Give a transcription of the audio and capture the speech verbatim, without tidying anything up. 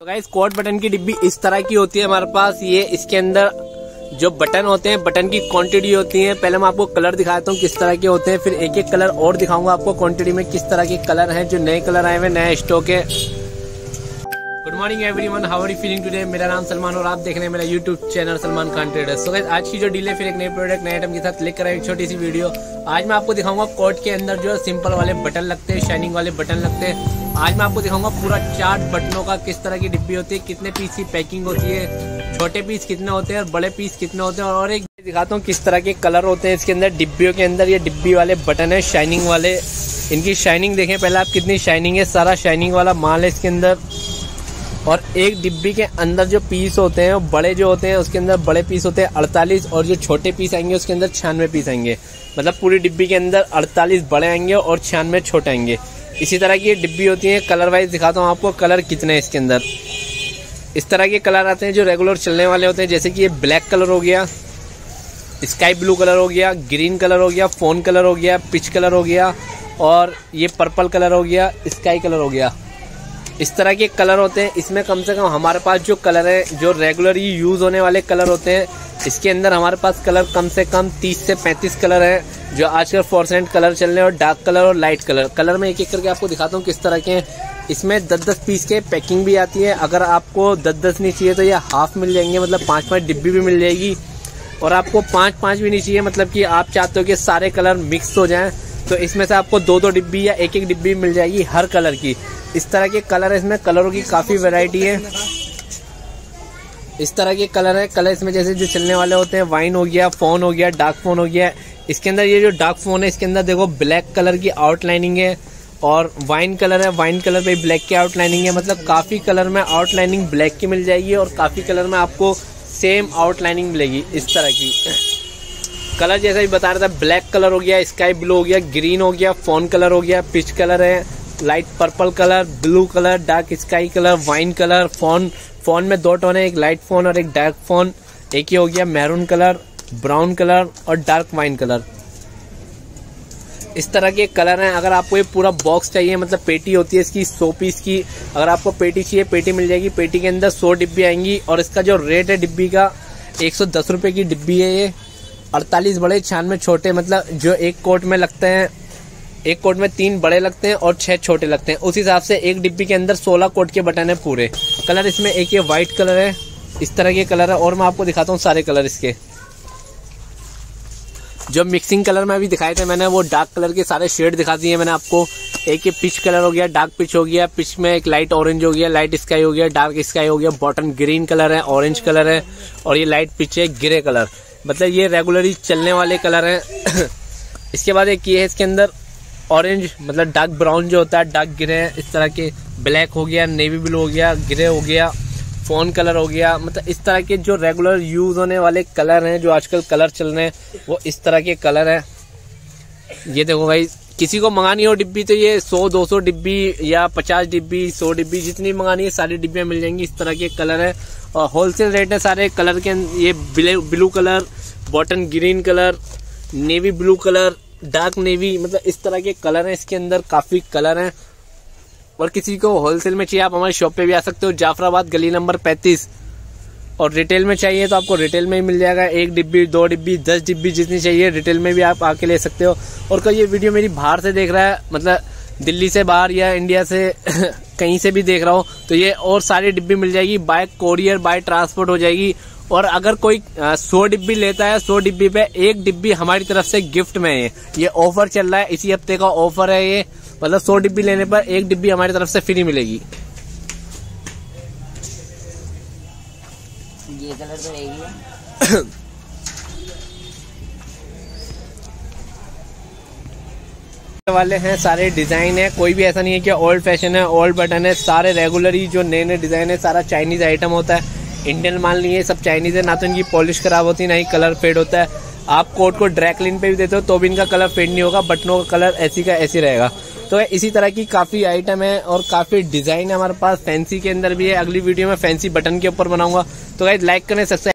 तो guys coat button की डिब्बी इस तरह की होती है हमारे पास। ये इसके अंदर जो बटन होते हैं, बटन की क्वांटिटी होती है। पहले मैं आपको कलर दिखाता हूँ किस तरह के होते हैं, फिर एक एक कलर और दिखाऊंगा आपको क्वांटिटी में किस तरह के कलर हैं, जो नए कलर आए हुए नए स्टॉक है। Good morning everyone, how are you feeling today. मेरा नाम सलमान और आप देख रहे हैं मेरा YouTube channel Salman Khan traders. तो गाइस आज की जो डील है फिर एक नए प्रोडक्ट नए आइटम के साथ क्लिक करें एक छोटी सी वीडियो। आज मैं आपको दिखाऊंगा कोट के अंदर जो सिंपल वाले बटन लगते हैं, शाइनिंग वाले बटन लगते हैं। आज मैं आपको दिखाऊंगा पूरा चार्ट बटनों का, किस तरह की डिब्बी होती है, कितने पीस की पैकिंग होती है, छोटे पीस कितने होते हैं और बड़े पीस कितने होते हैं। और एक दिखाता हूँ किस तरह के कलर होते हैं इसके अंदर डिब्बियों के अंदर। ये डिब्बी वाले बटन है शाइनिंग वाले, इनकी शाइनिंग देखें पहले आप कितनी शाइनिंग है। सारा शाइनिंग वाला माल है इसके अंदर। और एक डिब्बी के अंदर जो पीस होते हैं वो बड़े जो होते हैं उसके अंदर बड़े पीस होते हैं अड़तालीस, और जो छोटे पीस आएंगे उसके अंदर छियानवे पीस आएंगे। मतलब पूरी डिब्बी के अंदर अड़तालीस बड़े आएंगे और छियानवे छोटे आएंगे। इसी तरह की ये डिब्बी होती है। कलर वाइज दिखाता हूँ आपको कलर कितने हैं इसके अंदर। इस तरह के कलर आते हैं जो रेगुलर चलने वाले होते हैं, जैसे कि ये ब्लैक कलर हो गया, स्काई ब्लू कलर हो गया, ग्रीन कलर हो गया, फोन कलर हो गया, पिच कलर हो गया, और ये पर्पल कलर हो गया, स्काई कलर हो गया। इस तरह के कलर होते हैं। इसमें कम से कम हमारे पास जो कलर है, जो रेगुलर यूज़ होने वाले कलर होते हैं, इसके अंदर हमारे पास कलर कम से कम तीस से पैंतीस कलर हैं, जो आजकल फोर परसेंट कलर चल रहे हैं, और डार्क कलर और लाइट कलर। कलर में एक एक करके आपको दिखाता हूँ किस तरह के हैं। इसमें दस दस पीस के पैकिंग भी आती है। अगर आपको दस दस नहीं चाहिए तो ये हाफ मिल जाएंगे, मतलब पाँच पाँच डिब्बी भी मिल जाएगी। और आपको पाँच पाँच भी नहीं चाहिए, मतलब कि आप चाहते हो कि सारे कलर मिक्स हो जाएँ, तो इसमें से आपको दो दो डिब्बी या एक एक डिब्बी मिल जाएगी हर कलर की। इस तरह के कलर है। इसमें कलरों की काफ़ी वैरायटी है। इस तरह के कलर है। कलर इसमें जैसे जो चलने वाले होते हैं, वाइन हो गया, फोन हो गया, डार्क फोन हो गया। इसके अंदर ये जो डार्क फोन है इसके अंदर देखो ब्लैक कलर की आउटलाइनिंग है, और वाइन कलर है, वाइन कलर पे ब्लैक की आउटलाइनिंग है। मतलब काफ़ी कलर में आउटलाइनिंग ब्लैक की मिल जाएगी, और काफ़ी कलर में आपको सेम आउटलाइनिंग मिलेगी। इस तरह की कलर जैसा भी बता रहा था, ब्लैक कलर हो गया, स्काई ब्लू हो गया, ग्रीन हो गया, फोन कलर हो गया, पिच कलर है, light purple colour, blue colour, dark sky colour, wine colour, phone. Phone में दो टोन है, एक लाइट फोन और एक डार्क फोन। एक ही हो गया मैरून कलर, ब्राउन कलर और डार्क वाइन कलर। इस तरह के कलर हैं। अगर आपको ये पूरा बॉक्स चाहिए, मतलब पेटी होती है इसकी सौ पीस की, अगर आपको पेटी चाहिए पेटी मिल जाएगी। पेटी के अंदर सौ डिब्बी आएंगी, और इसका जो रेट है डिब्बी का एक सौ दस रुपये की डिब्बी है। ये अड़तालीस बड़े छियानवे छोटे, मतलब जो एक कोट में लगते हैं, एक कोट में तीन बड़े लगते हैं और छह छोटे लगते हैं, उस हिसाब से एक डिब्बी के अंदर सोलह कोट के बटन है पूरे। कलर इसमें एक ये वाइट कलर है। इस तरह के कलर है। और मैं आपको दिखाता हूँ सारे कलर इसके, जो मिक्सिंग कलर में अभी दिखाए थे मैंने, वो डार्क कलर के सारे शेड दिखा दिए मैंने आपको। एक ये पिच कलर हो गया, डार्क पिच हो गया, पिच में एक लाइट ऑरेंज हो गया, लाइट स्काई हो गया, डार्क स्काई हो गया, बॉटम ग्रीन कलर है, ऑरेंज कलर है, और ये लाइट पिच है, ग्रे कलर। मतलब ये रेगुलरली चलने वाले कलर हैं। इसके बाद एक ये है इसके अंदर ऑरेंज, मतलब डार्क ब्राउन जो होता है, डार्क ग्रे है। इस तरह के ब्लैक हो गया, नेवी ब्लू हो गया, ग्रे हो गया, फोन कलर हो गया। मतलब इस तरह के जो रेगुलर यूज़ होने वाले कलर हैं, जो आजकल कलर चल रहे हैं, वो इस तरह के कलर हैं। ये देखो भाई, किसी को मंगानी हो डिब्बी तो ये सौ दो सौ डिब्बी या पचास डिब्बी, सौ डिब्बी, जितनी मंगानी है सारी डिब्बियाँ मिल जाएंगी। इस तरह के कलर है और होलसेल रेट है सारे कलर के। ये blue colour, बॉटन green colour, navy blue colour, dark navy, मतलब इस तरह के कलर हैं इसके अंदर। काफ़ी कलर हैं। और किसी को होलसेल में चाहिए आप हमारे शॉप पे भी आ सकते हो, जाफराबाद गली नंबर पैंतीस। और रिटेल में चाहिए तो आपको रिटेल में ही मिल जाएगा, एक डिब्बी, दो डिब्बी, दस डिब्बी, जितनी चाहिए रिटेल में भी आप आके ले सकते हो। और कोई ये वीडियो मेरी बाहर से देख रहा है, मतलब दिल्ली से बाहर या इंडिया से कहीं से भी देख रहा हो, तो ये और सारी डिब्बी मिल जाएगी, बाय कोरियर बाय ट्रांसपोर्ट हो जाएगी। और अगर कोई सौ डिब्बी लेता है, सौ डिब्बी पे एक डिब्बी हमारी तरफ से गिफ्ट में है। ये ऑफर चल रहा है, इसी हफ्ते का ऑफर है ये। मतलब सौ डिब्बी लेने पर एक डिब्बी हमारी तरफ से फ्री मिलेगी। ये कलर तो रहेगी। वाले हैं सारे डिजाइन है, कोई भी ऐसा नहीं है कि ओल्ड फैशन है, ओल्ड बटन है, सारे रेगुलर ही जो नए नए डिजाइन है। सारा चाइनीज आइटम होता है, इंडियन माल नहीं है, सब चाइनीज है। ना तो इनकी पॉलिश खराब होती है, ना ही कलर फेड होता है। आप कोट को ड्राई क्लीन पे भी देते हो तो भी इनका कलर फेड नहीं होगा, बटनों का कलर ऐसी का ऐसी रहेगा। तो इसी तरह की काफ़ी आइटम है और काफ़ी डिज़ाइन है हमारे पास। फैंसी के अंदर भी है। अगली वीडियो में फैंसी बटन के ऊपर बनाऊंगा। तो गाइस लाइक करें, सब्सक्राइब